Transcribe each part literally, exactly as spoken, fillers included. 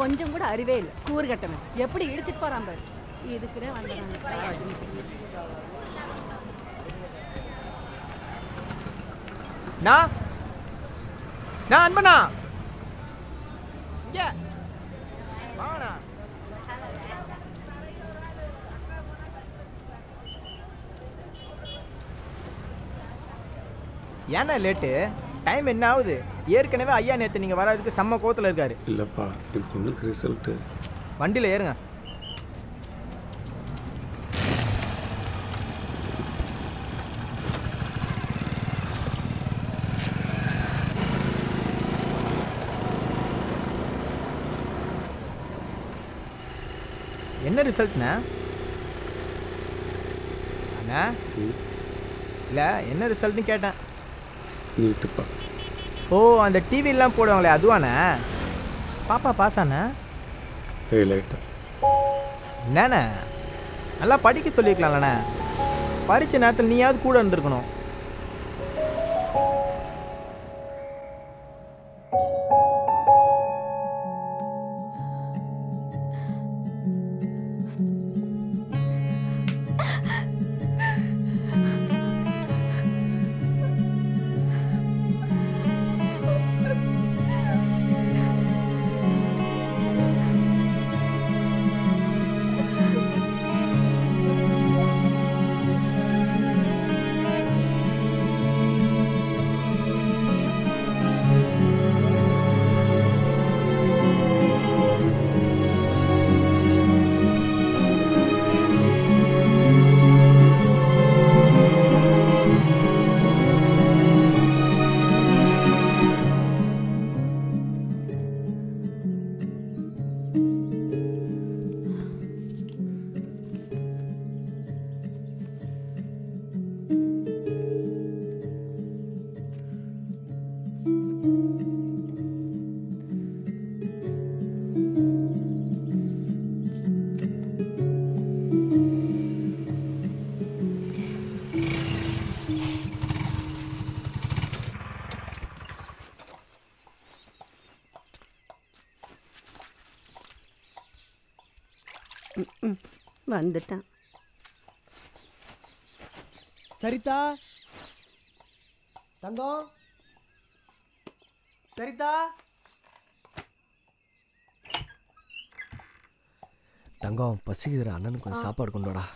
கொஞ்சம் கூட அறிவே இல்ல கூர் கட்டவன் எப்படி இடிச்சிட்டு போறான் பாரு இதுக்குனே வந்தாங்க நான் நான் அன்பனா இங்க வாடா याना लेटे टाइम एन्ना आउदु ஏற்கனவே ஐயா நேத்து நீங்க வரதுக்கு செம்ம கோவத்துல இருக்காரு இல்லப்பா இதுக்கு என்ன ரிசல்ட் வண்டில ஏறுங்க என்ன ரிசல்ட்னா அண்ணா இல்ல என்ன ரிசல்ட்னு கேட்டேன் நீட்டுப்பா ஓ அந்த டிவி எல்லாம் போடுவாங்களே அதுவானே பாப்பா பாசானே ஏய் லைட் நானே நல்லா படிக்க சொல்லிக்கலாம்லனே பரிச்ச நேரத்துல நீயாவது கூட இருந்திருக்கணும் வந்துட்டான் சரிதா தங்கம் சரிதா தங்கம் பசிக்குதுற அண்ணனுக்கு கொஞ்சம் சாப்பாடு கொண்டு வாடா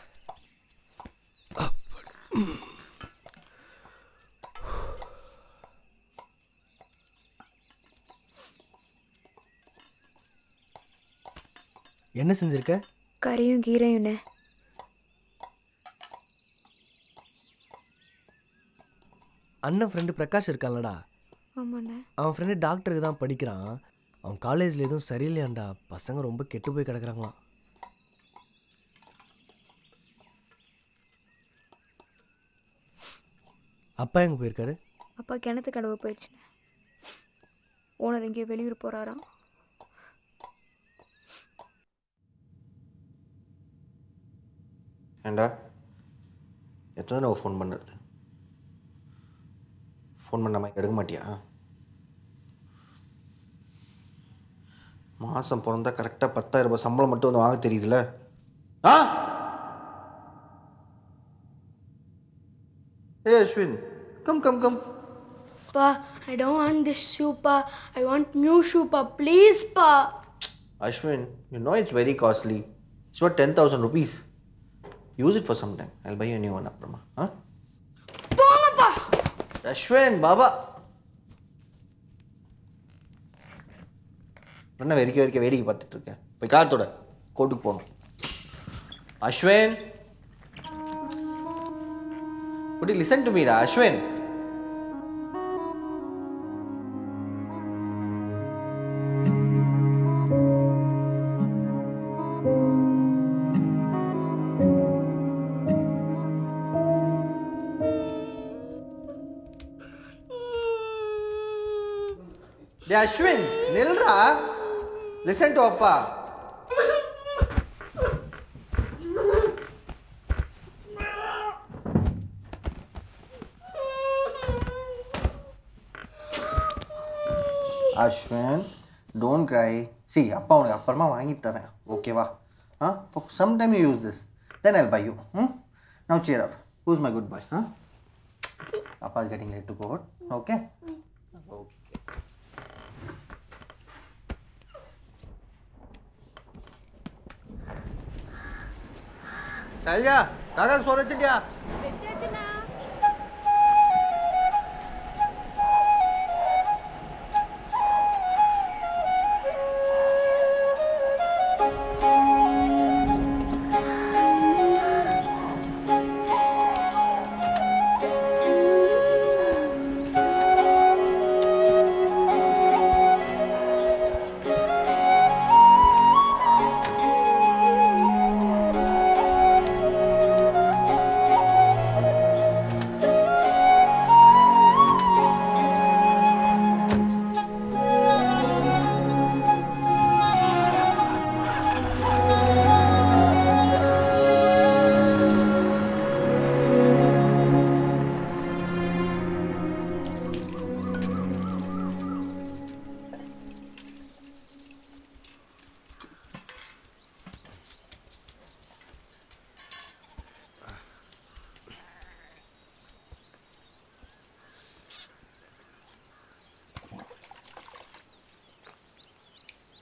என்ன செஞ்சிருக்க கறியும் கீரையும்னே அண்ணன் ஃப்ரெண்ட் பிரகாஷ் இருக்கானடா ஆமாண்ணே அவன் ஃப்ரெண்ட் டாக்டருக்கு தான் படிக்கிறான் அவன் காலேஜ்ல ஏதும் சரியில்லையாண்டா பசங்க ரொம்ப கெட்டு போய் கிடக்குறாங்களா அப்பா எங்க போயிருக்காரு அப்பா கிணத்து கடவு போயிடுச்சு ஓனர் எங்கேயோ வெளியூர் போறாராம் ஏண்டா எத்தனை தடவை ஃபோன் பண்ணுறது ஃபோன் பண்ணாமல் எடுக்க மாட்டியா மாதம் பிறந்தா கரெக்டாக பத்தாயிரம் ரூபாய் சம்பளம் மட்டும் வந்து வாங்க தெரியுதுல்ல ஆ ஏ அஸ்வின் கம் கம் கம் பா I don't want this shoe பா ஐ வாண்ட் நியூ ஷூ பா ப்ளீஸ் பா Ashwin you know it's very costly it's what ten thousand rupees Use it for some time. I'll buy you a new one, Aprama. Huh? Papa. Ashwin, Baba. What are you doing? What are you doing? What are you doing? Put car to the court to go. Ashwin, would you listen to me, Ra? Ashwin. Ashwin, Nilra, listen to Appa. Ashwin, don't cry see அப்பா உங்களுக்கு அப்புறமா வாங்கி தரேன் ஓகேவா ஹ some time you use this then I'll buy you hmm? Now cheer up who's my good boy huh appa is getting late to go out okay okay चलिया काका सोरे चटिया வெச்சேச்சனா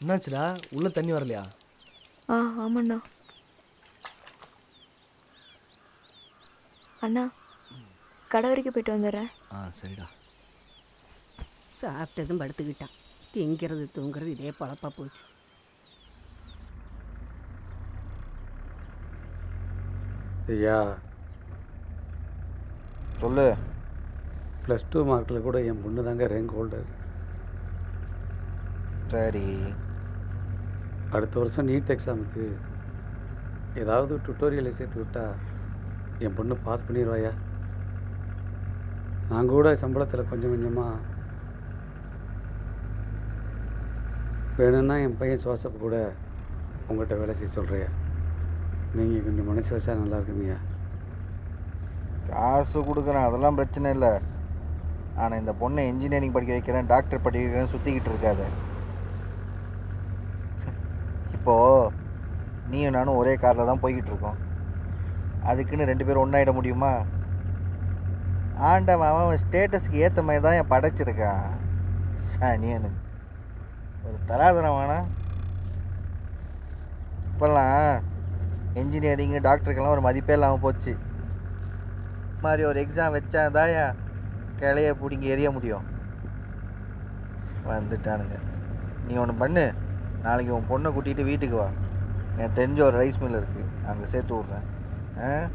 என்னாச்சுடா உள்ள தண்ணி வரலையா ஆ ஆமாண்ணா அண்ணா கடவரிக்கு போய்ட்டு வந்தறேன் ஆ சரிடா சாப்பிட்டதும் படுத்துக்கிட்டான் திங்கிறது தூங்குறது இதே பலப்பா போச்சு ஐயா சொல்ல பிளஸ் டூ மார்க்ல கூட என் பொண்ணு தாங்க ரேங்க் ஹோல்டர் சரி அடுத்த வருஷம் நீட் எக்ஸாமுக்கு ஏதாவது டுட்டோரியலை சேர்த்து விட்டா என் பொண்ணு பாஸ் பண்ணிடுவாயா நான் கூட சம்பளத்தில் கொஞ்சம் கொஞ்சமாக வேணும்னா என் பையன் சுவாசப்பு கூட உங்கள்கிட்ட வேலை செய்ய சொல்கிறியா நீங்கள் கொஞ்சம் மனசு வச்சா நல்லா இருக்குங்கய்யா காசு கொடுக்குறேன் அதெல்லாம் பிரச்சனை இல்லை ஆனால் இந்த பொண்ணை இன்ஜினியரிங் படிக்க வைக்கிறேன் டாக்டர் படிக்க வைக்கிறேன் சுற்றிக்கிட்டு இருக்காது இப்போ நீயும் நானும் ஒரே காரில் தான் போய்கிட்டு இருக்கோம் அதுக்குன்னு ரெண்டு பேரும் ஒன்றாயிட முடியுமா ஆண்டவன் அவன் ஸ்டேட்டஸுக்கு ஏற்ற மாதிரி தான் என் படைச்சிருக்கான் சனியனு ஒரு தராதரம் வேணா இப்போல்லாம் என்ஜினியரிங்கு டாக்டருக்கெல்லாம் ஒரு மதிப்பே இல்லாமல் போச்சு மாதிரி ஒரு எக்ஸாம் வச்சாதான் கிளைய பிடிங்கி எரிய முடியும் வந்துட்டானுங்க நீ ஒன்று பண்ணு நாளைக்கு உன் பொண்ணை கூட்டிகிட்டு வீட்டுக்கு வா எனக்கு தெரிஞ்ச ஒரு ரைஸ் மில் இருக்குது அங்கே சேர்த்து விட்றேன்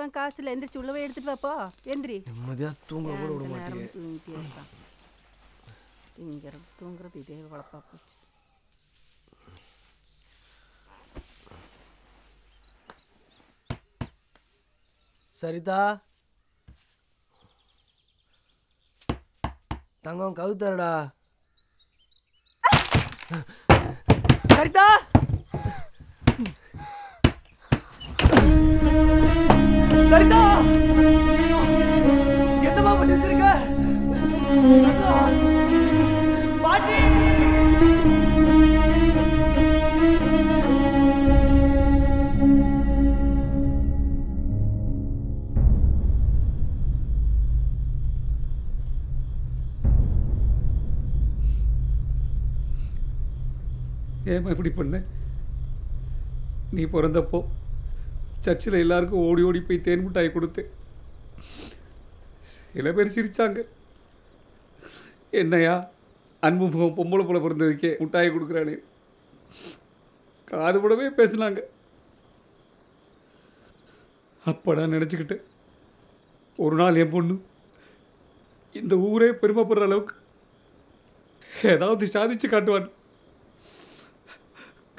ஆ காசுல எந்திரிச்சு உள்ளவே எடுத்துட்டு வாப்பா எந்திரி நிம்மதியா தூங்க கூட விட மாட்டீங்க இங்க தூங்குறது இதே வளப்பா போச்சு சரிதா தங்கம் கவுதறடா சரிதா சரிதா என்னமா பண்ணி வச்சிருக்க பாட்டி ஏமா இப்படி பண்ண நீ பிறந்தப்போ சர்ச்சில் எல்லாருக்கும் ஓடி ஓடி போய் தேன் மிட்டாய் கொடுத்து சில பேர் சிரித்தாங்க என்னையா அன்புமுகம் பொம்பளை போல பிறந்ததுக்கே முட்டாய் கொடுக்குறானே காது கூடவே பேசினாங்க. அப்படா நினச்சிக்கிட்டேன் ஒரு நாள் என் பொண்ணு இந்த ஊரே பெருமைப்படுற அளவுக்கு ஏதாவது சாதிச்சு காட்டுவான்.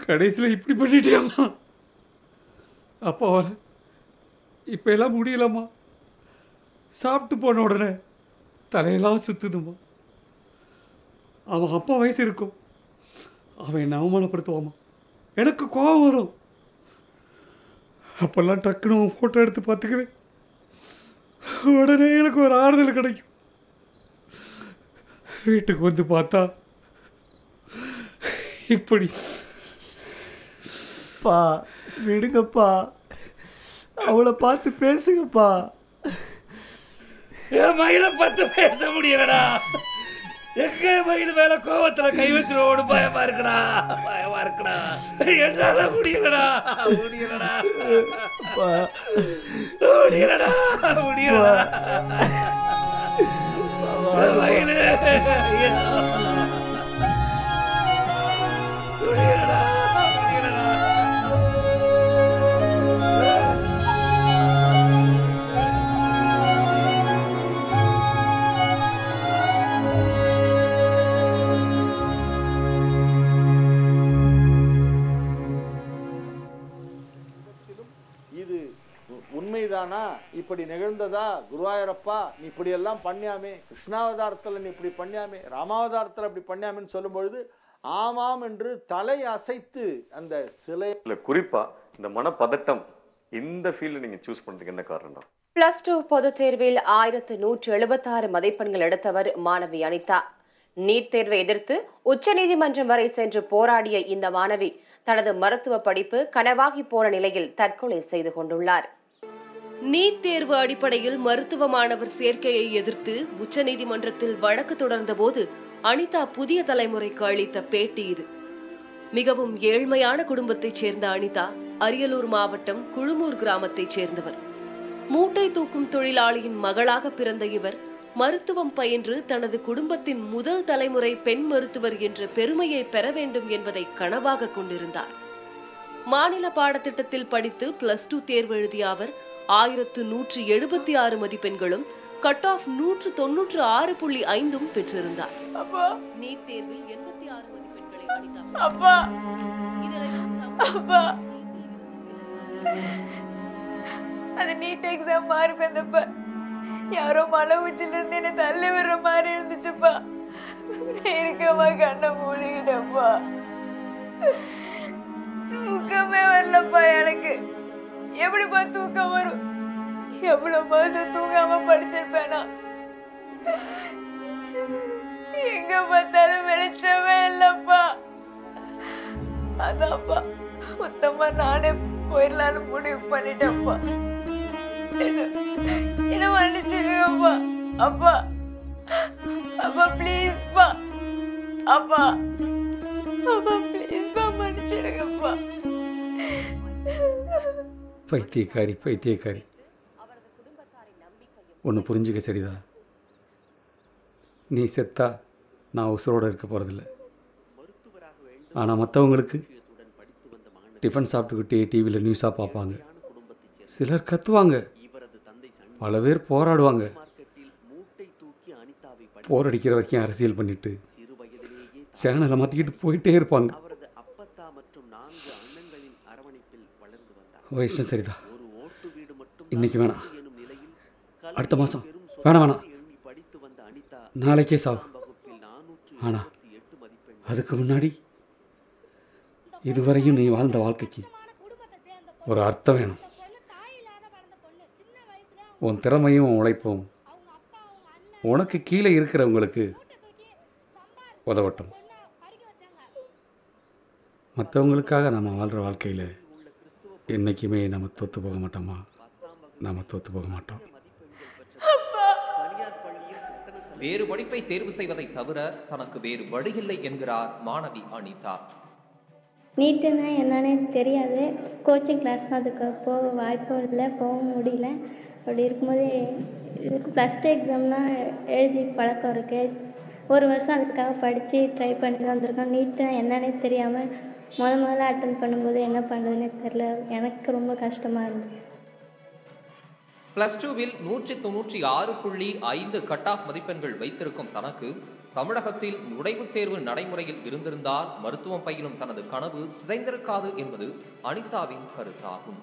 கடைசியில் இப்படி பண்ணிட்டேம்மா அப்பாவால் இப்போ எல்லாம் முடியலம்மா. சாப்பிட்டு போன உடனே தலையெல்லாம் சுற்றுதும்மா. அவன் அப்பா வயசு இருக்கும் அவன் என்னை அவமானப்படுத்துவாம்மா. எனக்கு கோபம் வரும். அப்போல்லாம் டக்குன்னு அவன் ஃபோட்டோ எடுத்து பார்த்துக்குவேன். உடனே எனக்கு ஒரு ஆறுதல் கிடைக்கும். வீட்டுக்கு வந்து பார்த்தா இப்படி பா விடுங்கப்பா அவளை பார்த்து பேசுங்கப்பா. என் மயிலை பார்த்து பேச முடியலடா. எங்க மயில் மேல கோவத்துல கை வச்சிருவோம் பயமா இருக்கடா பயமா இருக்கடா என்னால முடியலடா முடியலடா முடியலடா முடியலடா மயிலு முடியலடா. உண்மைதானா இப்படி நிகழ்ந்ததா குருவாயூரப்பா? நீ இப்படி எல்லாம் பண்ணியாமே கிருஷ்ணாவதாரத்தில் நீ இப்படி பண்ணியாமே ராமாவதாரத்தில் இப்படி பண்ணியாமேன்னு சொல்லும்பொழுது ஆமாம் என்று தலை அசைத்து அந்த சிலை. குறிப்பா இந்த மனப்பதட்டம் இந்த ஃபீல்டு நீங்க சூஸ் பண்றதுக்கு என்ன காரணம்? பிளஸ் டூ பொதுத் தேர்வில் ஆயிரத்து நூற்று எழுபத்தி ஆறு மதிப்பெண்கள் எடுத்தவர் மாணவி அனிதா. நீட் தேர்வை எதிர்த்து உச்ச நீதிமன்றம் வரை சென்று போராடிய இந்த மாணவி தனது மருத்துவ படிப்பு கனவாகி போன நிலையில் தற்கொலை செய்து கொண்டுள்ளார். நீட் தேர்வு அடிப்படையில் மருத்துவ மாணவர் சேர்க்கையை எதிர்த்து உச்ச நீதிமன்றத்தில் வழக்கு தொடர்ந்த போது அனிதா புதிய தலைமுறைக்கு அளித்த பேட்டி இது. மிகவும் ஏழ்மையான குடும்பத்தைச் சேர்ந்த அனிதா அரியலூர் மாவட்டம் குழுமூர் கிராமத்தைச் சேர்ந்தவர். மூட்டை தூக்கும் தொழிலாளியின் மகளாக பிறந்த இவர் மருத்துவம் பயின்று தனது குடும்பத்தின் முதல் தலைமுறை பெண் மருத்துவர் என்ற பெருமையை பெற வேண்டும் என்பதை கனவாக கொண்டிருந்தார். மாநில பாடத்திட்டத்தில் படித்து பிளஸ் டூ தேர்வு எழுதிய அவர் ஆயிரத்து நூற்று எழுபத்தி ஆறு மதிப்பெண்களும் கட் ஆஃப் நூற்று தொன்னூற்று ஆறு புள்ளி ஐந்தும் பெற்றிருந்தார். நீட் தேர்வில் எண்பத்தி ஆறு மதிப்பெண்களை அளித்தார். யாரோ மலை உச்சில இருந்து என்ன தள்ளி விடுற மாதிரி இருந்துச்சுப்பா. இருக்கமா கண்ணை மூடிக்கிட்டப்பா தூக்கமே வரலப்பா. எனக்கு எப்படிப்பா தூக்கம் வரும்? எவ்வளவு மாசம் தூங்காம படிச்சிருப்பேனா? எங்க பார்த்தாலும் வெளிச்சமே இல்லப்பா. அதான்ப்பா மொத்தமா நானே போயிடலான்னு முடிவு பண்ணிட்டேன்ப்பா. என்ன மன்னிச்சிருங்கப்பா அப்பா அப்பா ப்ளீஸ்ப்பா அப்பா அப்பா ப்ளீஸ்ப்பா மன்னிச்சிருங்கப்பா. பைத்தியக்காரி பைத்தியக்காரி ஒன்று புரிஞ்சுக்க சரிதா. நீ செத்தா நான் உசுரோடு இருக்க போகிறதில்ல. ஆனால் மற்றவங்களுக்கு டிஃபன் சாப்பிட்டுக்கிட்டே டிவியில் நியூஸாக பார்ப்பாங்க. சிலர் கத்துவாங்க பல பேர் போராடுவாங்க. போரடிக்கிற வரைக்கும் அரசியல் பண்ணிட்டு சேனலை மாற்றிக்கிட்டு போயிட்டே இருப்பாங்க. ஓ இஷ்டம் சரிதா. இன்னைக்கு வேணாம் அடுத்த மாதம் வேணாம் வேணாம் நாளைக்கே சாவு. ஆனால் அதுக்கு முன்னாடி இதுவரையும் நீ வாழ்ந்த வாழ்க்கைக்கு ஒரு அர்த்தம் வேணும். உன் திறமையும் உன் உழைப்பும் உனக்கு கீழே இருக்கிறவங்களுக்கு உதவட்டும். மற்றவங்களுக்காக நம்ம வாழ்கிற வாழ்க்கையில் என்றைக்குமே நம்ம தோற்று போக மாட்டோமா? நம்ம தோற்று போக மாட்டோம். வேறு படிப்பை தேர்வு செய்வதை தவிர தனக்கு வேறு வழியில்லை என்கிறார் மாணவி அனிதா. நீட்டுன்னா என்னன்னே தெரியாது. கோச்சிங் கிளாஸ் அதுக்கு போக வாய்ப்பும் இல்லை, போக முடியல. அப்படி இருக்கும்போது இதுக்கு ப்ளஸ் டூ எக்ஸாம்னால் எழுதி பழக்கம் இருக்குது. ஒரு வருஷம் அதுக்காக படித்து ட்ரை பண்ணி தான் வந்திருக்கோம். நீட்டாக என்னன்னே தெரியாமல் முத முதல்ல அட்டன் பண்ணும்போது என்ன பண்ணுறதுனே தெரில, எனக்கு ரொம்ப கஷ்டமாக இருந்தது. ப்ளஸ் டூவில் நூற்றி தொன்னூற்றி ஆறு புள்ளி ஐந்து கட் ஆஃப் மதிப்பெண்கள் வைத்திருக்கும் தனக்கு தமிழகத்தில் நுழைவுத் தேர்வு நடைமுறையில் இருந்திருந்தால் மருத்துவம் பயிலும் தனது கனவு சிதைந்திருக்காது என்பது அனிதாவின் கருத்தாகும்.